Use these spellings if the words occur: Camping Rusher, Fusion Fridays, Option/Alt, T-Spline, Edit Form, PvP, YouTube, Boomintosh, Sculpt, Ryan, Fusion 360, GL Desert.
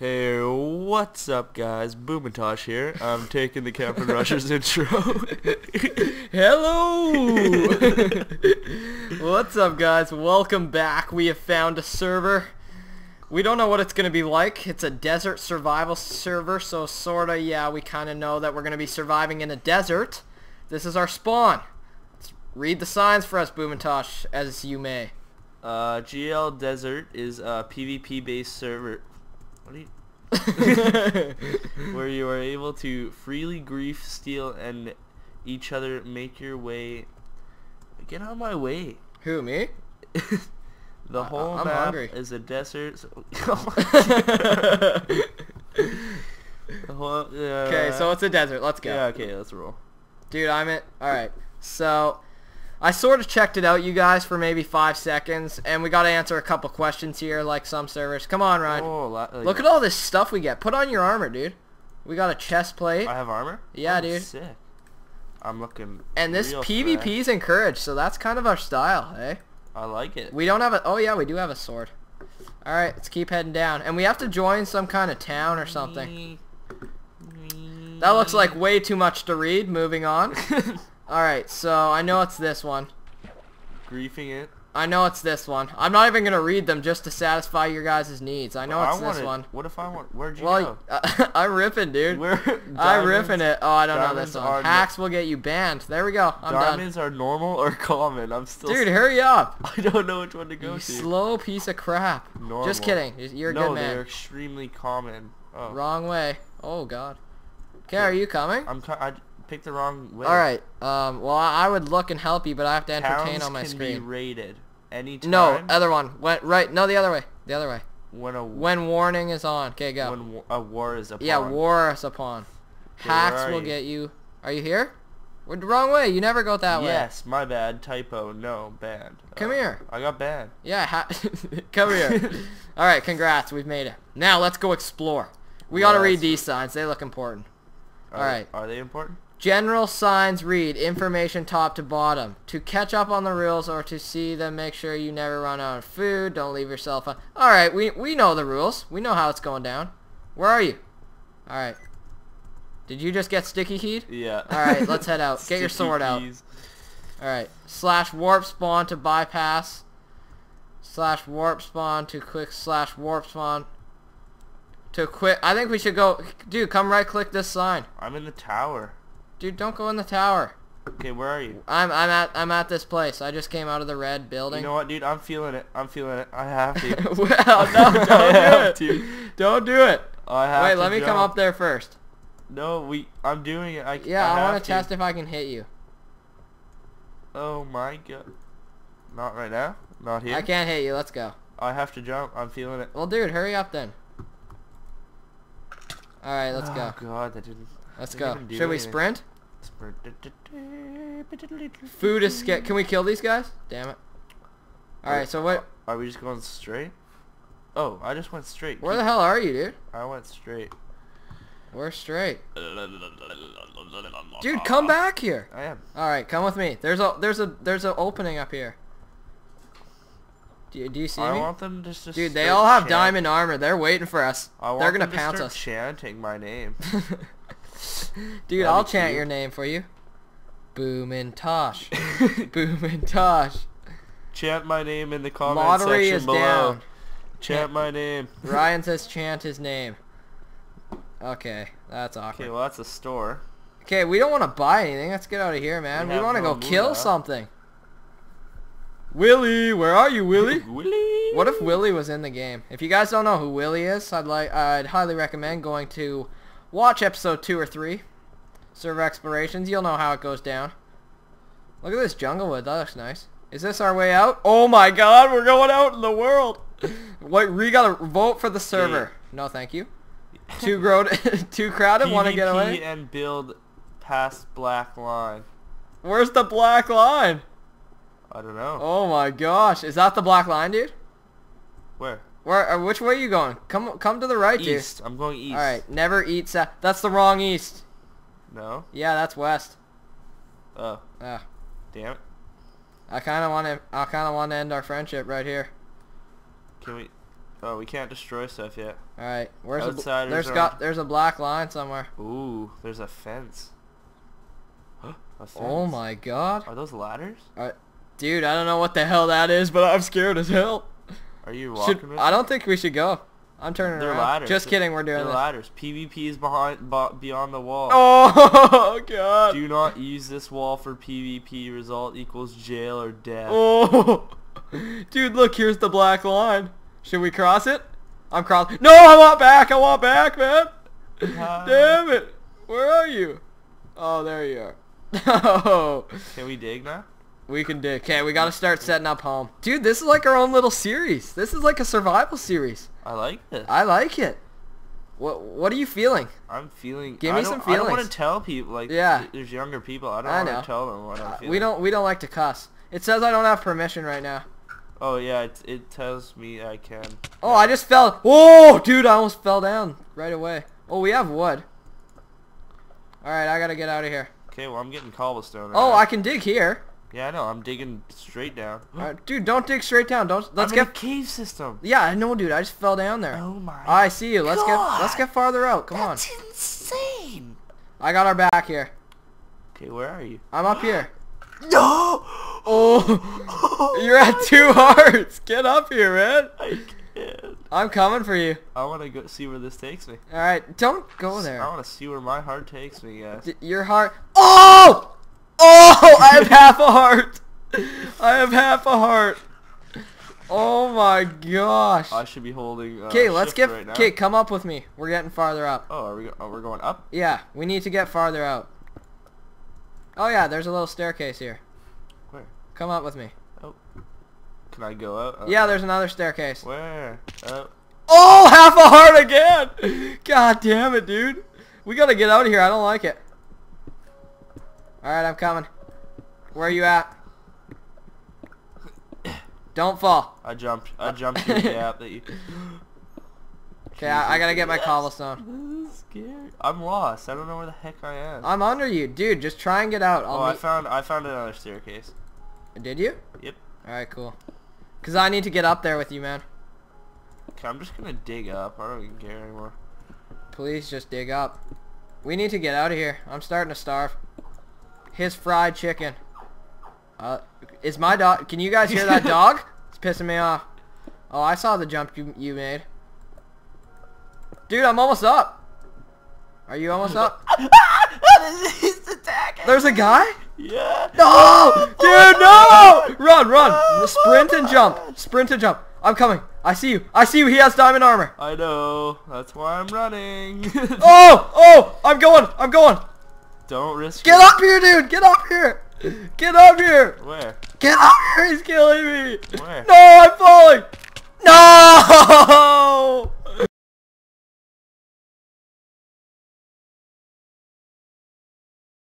Hey, what's up, guys? Boomintosh here. I'm taking the Camping Rusher's intro. Hello! What's up, guys? Welcome back. We have found a server. We don't know what it's going to be like. It's a desert survival server, so sorta, yeah, we kind of know that we're going to be surviving in a desert. This is our spawn. Let's read the signs for us, Boomintosh, as you may. GL Desert is a PvP-based server. Where you are able to freely grief, steal, and each other. Make your way. Get out of my way. Who, me? The whole I'm map hungry. Is a desert. So okay, so it's a desert. Let's go. Yeah, okay, let's roll. Dude, I'm it. All right. So I sort of checked it out, you guys, for maybe 5 seconds, and we got to answer a couple questions here, like some servers. Come on, Ryan. Oh, look at all this stuff we get. Put on your armor, dude. We got a chest plate. I have armor? Yeah, oh, dude. Sick. I'm looking. And this PvP is encouraged, so that's kind of our style, eh? I like it. We don't have a... Oh, yeah, we do have a sword. All right, let's keep heading down. And we have to join some kind of town or something. That looks like way too much to read. Moving on. Alright, so I know it's this one. Griefing it. I know it's this one. I'm not even going to read them just to satisfy your guys' needs. I know this one. What if I want... Where'd you go? I'm ripping, dude. I'm ripping it. Oh, I don't know this one. Hacks will get you banned. There we go. I'm diamonds done. Are normal or common. I'm still... Dude, hurry up. I don't know which one to go to. Slow piece of crap. Normal. Just kidding. You're a good man. No, they're extremely common. Oh. Wrong way. Oh, God. Okay, yeah. Are you coming? I picked the wrong way. Alright, well, I would look and help you, but I have to entertain on my screen. Towns can be raided anytime. No, other one. Went right. No, the other way. The other way. When warning is on. Okay, go. When a war is upon. Yeah, war is upon. Okay, hacks will get you. Are you here? We're the wrong way. You never go that way. Yes, my bad. Typo. No, banned. Come here. I got banned. Yeah, come here. Alright, congrats. We've made it. Now, let's go explore. We gotta read these signs. They look important. Alright. Are they important? General signs read information top to bottom. To catch up on the rules or to see them, make sure you never run out of food. Don't leave yourself on. Alright, we know the rules. We know how it's going down. Where are you? Alright. Did you just get sticky heat? Yeah. Alright, let's head out. Get your sword out. Alright. /warp spawn to bypass. /warp spawn to quick. /warp spawn. To quit. I think we should go. Dude, come right click this sign. I'm in the tower. Dude, don't go in the tower. Okay, where are you? I'm at this place. I just came out of the red building. You know what, dude? I'm feeling it. I'm feeling it. I have to. Well, no, don't do it. Don't do it. I have to. Wait, let me come up there first. No, I'm doing it. I want to test if I can hit you. Oh my god. Not right now. Not here. I can't hit you. Let's go. I have to jump. I'm feeling it. Well, dude, hurry up then. All right, let's go. Oh god, that didn't. Let's go. Should we sprint? Food is scared. Can we kill these guys? Damn it. Alright, so what? Are we just going straight? Oh, I just went straight. Where the hell are you, dude? I went straight. We're straight. Dude, come back here. I am. Alright, come with me. There's an opening up here. Do you see me? I want them just to. Dude, they all have diamond armor. They're waiting for us. They're gonna pounce us. Chanting my name. Dude, I'll chant your name for you. Boomintosh. Boomintosh. Chant my name in the comment section below. Down. Chant my name. Ryan says chant his name. Okay, that's awkward. Okay, well that's a store. Okay, we don't want to buy anything. Let's get out of here, man. We want to go kill something. Willie, where are you, Willie? Willie. What if Willie was in the game? If you guys don't know who Willie is, I'd highly recommend going to watch episode 2 or 3, server explorations. You'll know how it goes down. Look at this jungle wood. That looks nice. Is this our way out? Oh my god, we're going out in the world. Wait, we gotta vote for the server. Okay. No, thank you. Too crowded. Want to get away? And build past black line. Where's the black line? I don't know. Oh my gosh, is that the black line, dude? Where? Which way are you going? Come to the right, dude. East. I'm going east. All right. Never eat south. That's the wrong east. No. Yeah, that's west. Oh. Yeah. Damn it. I kind of want to end our friendship right here. Can we? Oh, we can't destroy stuff yet. Alright, where's Outsiders? There's a black line somewhere. Ooh, there's a fence. A fence. Oh my god. Are those ladders? Dude, I don't know what the hell that is, but I'm scared as hell. Are you walking with I don't think we should go. I'm turning around. Ladders. Just kidding, we're doing this. Ladders. PvP is beyond the wall. Oh, God. Do not use this wall for PvP. Result equals jail or death. Oh, dude, look, here's the black line. Should we cross it? I'm crossing. No, I want back. I want back, man. Damn it. Where are you? Oh, there you are. Oh. Can we dig now? We can dig. Okay, we gotta start setting up home. Dude, this is like our own little series. This is like a survival series. I like this. I like it. What are you feeling? I'm feeling. Give me some feelings. I don't want to tell people. Like, yeah, there's younger people. I don't want to tell them what I'm feeling. We don't like to cuss. It says I don't have permission right now. Oh yeah, it tells me I can. Oh, yeah. I just fell. Whoa, dude, I almost fell down right away. Oh, we have wood. All right, I gotta get out of here. Okay, well I'm getting cobblestone. Right now. I can dig here. Yeah, I know. I'm digging straight down. Dude, don't dig straight down. Don't. Let's get a cave system. Yeah, I know, dude. I just fell down there. Oh my. I see you. Let's get. Let's get farther out. Come on. That's insane. I got our back here. Okay, where are you? I'm up here. No. Oh. You're at 2 hearts. Get up here, man. I can't. I'm coming for you. I want to go see where this takes me. All right, don't go there. I want to see where my heart takes me, guys. Your heart. Oh. Oh, I have half a heart. I have half a heart. Oh my gosh. I should be holding. Okay, let's get. Okay, right, come up with me. We're getting farther up. Oh, are we? We're going up. Yeah, we need to get farther out. Oh yeah, there's a little staircase here. Where? Come up with me. Oh. Can I go out? Yeah, there's another staircase. Where? Oh, half a heart again. God damn it, dude. We gotta get out of here. I don't like it. Alright, I'm coming. Where are you at? Don't fall. I jumped through the gap that you... Okay, I gotta get my cobblestone. This is scary. I'm lost. I don't know where the heck I am. I'm under you. Dude, just try and get out. I'll I found another staircase. Did you? Yep. Alright, cool. Because I need to get up there with you, man. Okay, I'm just gonna dig up. I don't even care anymore. Please just dig up. We need to get out of here. I'm starting to starve. His fried chicken. Is my dog... Can you guys hear that dog? It's pissing me off. Oh, I saw the jump you made. Dude, I'm almost up. Are you almost up? He's attacking. There's a guy? Yeah. No! Dude, no! Run, run. Sprint and jump. Sprint and jump. I'm coming. I see you. I see you. He has diamond armor. I know. That's why I'm running. Oh! Oh! I'm going. I'm going. Don't risk it. Get up here, dude! Get up here! Get up here! Where? Get up here! He's killing me! Where? No, I'm falling! No!